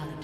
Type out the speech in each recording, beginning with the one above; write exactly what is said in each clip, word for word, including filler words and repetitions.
blood.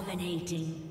Dominating.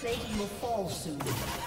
Satan will fall soon. Legendary.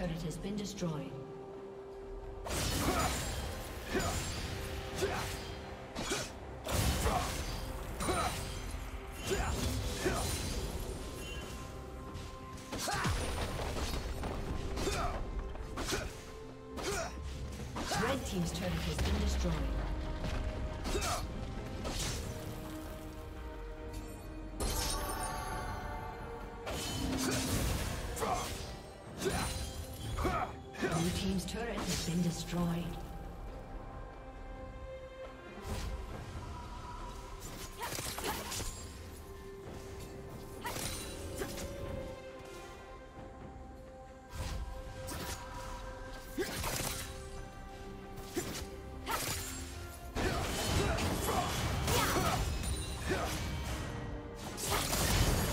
turret has been destroyed. Red team's turret has been destroyed. Destroyed.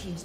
Team's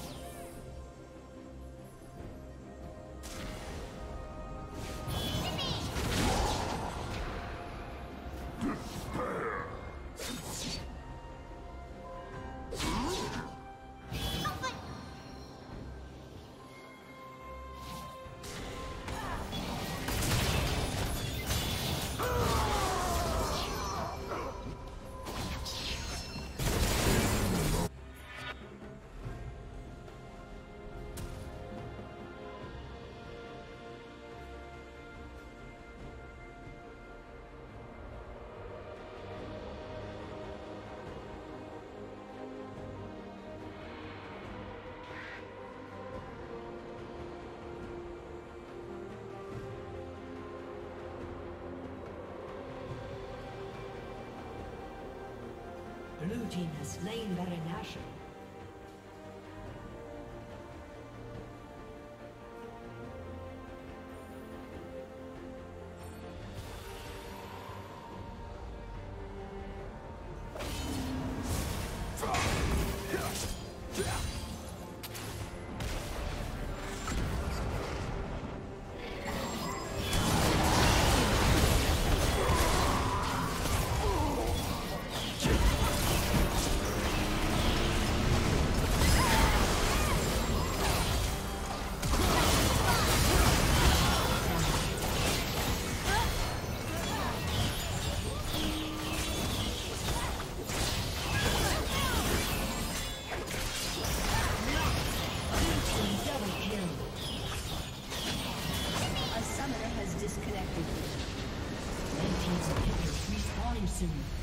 Blue team has slain Baron Nashor. Disconnected. Red team's inhibitor respawning soon.